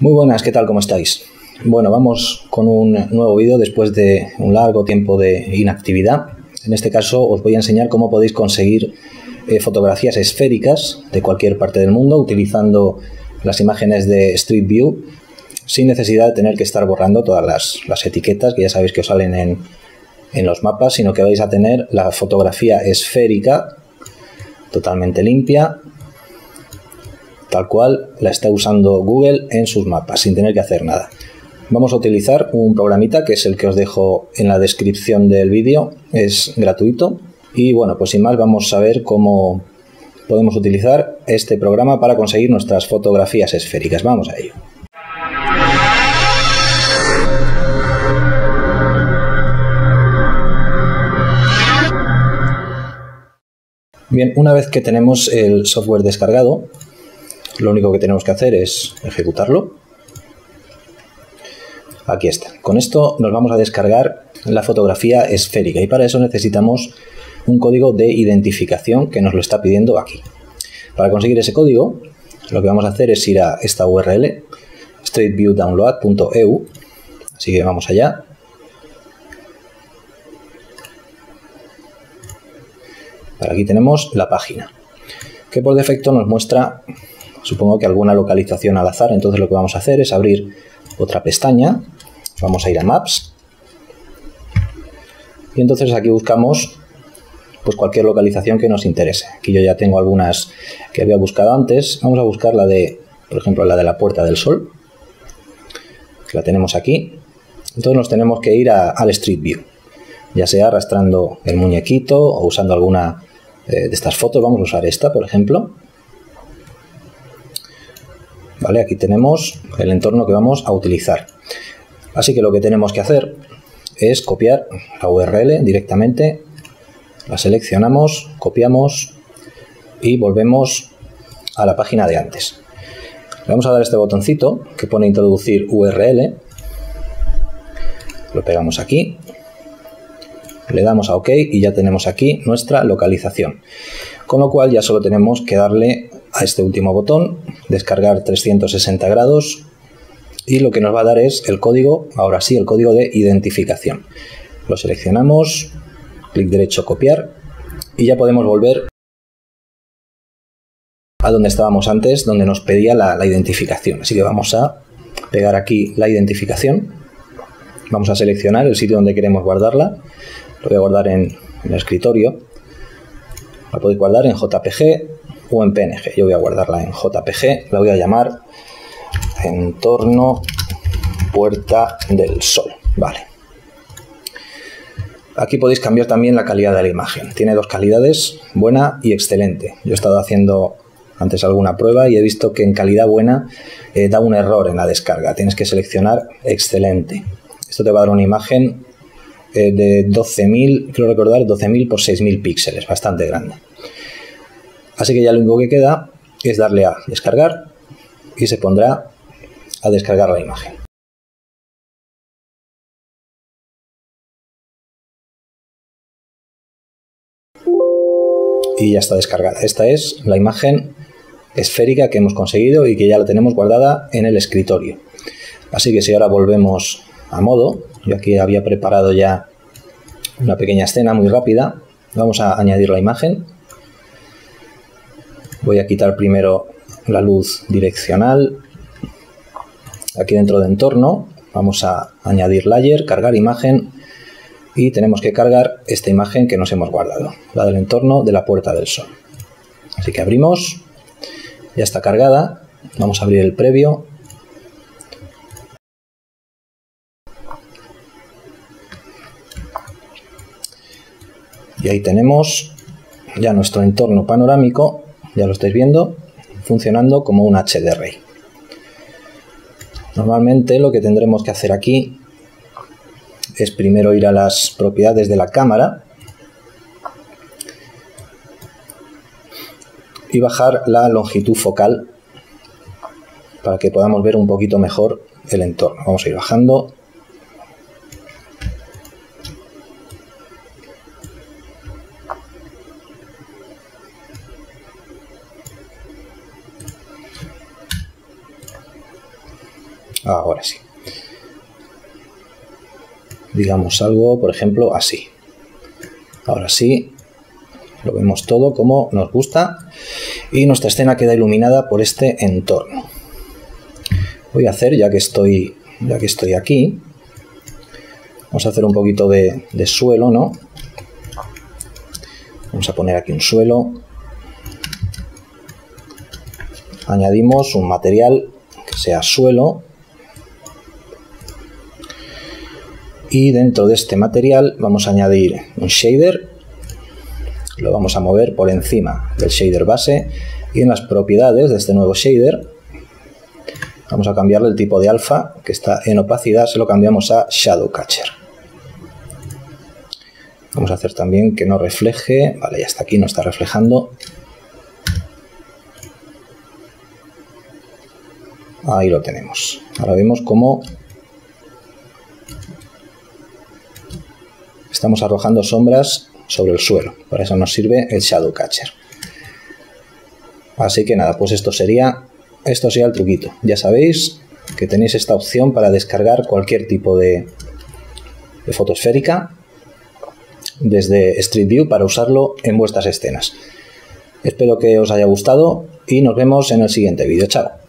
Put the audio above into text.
Muy buenas, ¿qué tal? ¿Cómo estáis? Bueno, vamos con un nuevo vídeo después de un largo tiempo de inactividad. En este caso os voy a enseñar cómo podéis conseguir fotografías esféricas de cualquier parte del mundo utilizando las imágenes de Street View sin necesidad de tener que estar borrando todas las etiquetas que ya sabéis que os salen en los mapas, sino que vais a tener la fotografía esférica totalmente limpia, tal cual la está usando Google en sus mapas, sin tener que hacer nada. Vamos a utilizar un programita que es el que os dejo en la descripción del vídeo, es gratuito. Y bueno, pues sin más vamos a ver cómo podemos utilizar este programa para conseguir nuestras fotografías esféricas. Vamos a ello. Bien, una vez que tenemos el software descargado, lo único que tenemos que hacer es ejecutarlo. Aquí está. Con esto nos vamos a descargar la fotografía esférica y para eso necesitamos un código de identificación que nos lo está pidiendo aquí. Para conseguir ese código, lo que vamos a hacer es ir a esta URL, streetviewdownload.eu. Así que vamos allá. Para aquí tenemos la página, que por defecto nos muestra, supongo que alguna localización al azar. Entonces lo que vamos a hacer es abrir otra pestaña, vamos a ir a Maps y entonces aquí buscamos pues cualquier localización que nos interese. Aquí yo ya tengo algunas que había buscado antes. Vamos a buscar la de, por ejemplo, la de la Puerta del Sol, que la tenemos aquí. Entonces nos tenemos que ir al Street View, ya sea arrastrando el muñequito o usando alguna de estas fotos. Vamos a usar esta, por ejemplo. Vale, aquí tenemos el entorno que vamos a utilizar. Así que lo que tenemos que hacer es copiar la URL directamente, la seleccionamos, copiamos y volvemos a la página de antes. Le vamos a dar este botoncito que pone introducir URL, lo pegamos aquí, le damos a OK y ya tenemos aquí nuestra localización. Con lo cual ya solo tenemos que darle a este último botón, descargar 360 grados, y lo que nos va a dar es el código, ahora sí, el código de identificación. Lo seleccionamos, clic derecho, copiar, y ya podemos volver a donde estábamos antes, donde nos pedía la identificación. Así que vamos a pegar aquí la identificación, vamos a seleccionar el sitio donde queremos guardarla. Lo voy a guardar en el escritorio. La podéis guardar en JPG o en PNG. Yo voy a guardarla en JPG, la voy a llamar entorno Puerta del Sol. Vale. Aquí podéis cambiar también la calidad de la imagen. Tiene dos calidades, buena y excelente. Yo he estado haciendo antes alguna prueba y he visto que en calidad buena da un error en la descarga. Tienes que seleccionar excelente. Esto te va a dar una imagen de 12.000, creo recordar, 12.000 por 6.000 píxeles, bastante grande. Así que ya lo único que queda es darle a descargar y se pondrá a descargar la imagen. Y ya está descargada. Esta es la imagen esférica que hemos conseguido y que ya la tenemos guardada en el escritorio. Así que si ahora volvemos a modo, yo aquí había preparado ya una pequeña escena muy rápida. Vamos a añadir la imagen. Voy a quitar primero la luz direccional. Aquí dentro de entorno vamos a añadir layer, cargar imagen, y tenemos que cargar esta imagen que nos hemos guardado, la del entorno de la Puerta del Sol. Así que abrimos, ya está cargada. Vamos a abrir el previo. Y ahí tenemos ya nuestro entorno panorámico, ya lo estáis viendo, funcionando como un HDRI. Normalmente lo que tendremos que hacer aquí es primero ir a las propiedades de la cámara y bajar la longitud focal para que podamos ver un poquito mejor el entorno. Vamos a ir bajando. Ahora sí. Digamos algo, por ejemplo, así. Ahora sí, lo vemos todo como nos gusta y nuestra escena queda iluminada por este entorno. Voy a hacer, ya que estoy aquí, vamos a hacer un poquito de suelo, ¿no? Vamos a poner aquí un suelo. Añadimos un material que sea suelo. Y dentro de este material vamos a añadir un shader. Lo vamos a mover por encima del shader base. Y en las propiedades de este nuevo shader vamos a cambiarle el tipo de alfa, que está en opacidad, se lo cambiamos a Shadow Catcher. Vamos a hacer también que no refleje. Vale, ya está aquí, no está reflejando. Ahí lo tenemos. Ahora vemos cómo estamos arrojando sombras sobre el suelo. Para eso nos sirve el Shadow Catcher. Así que nada, pues esto sería el truquito. Ya sabéis que tenéis esta opción para descargar cualquier tipo de foto esférica desde Street View para usarlo en vuestras escenas. Espero que os haya gustado y nos vemos en el siguiente vídeo. Chao.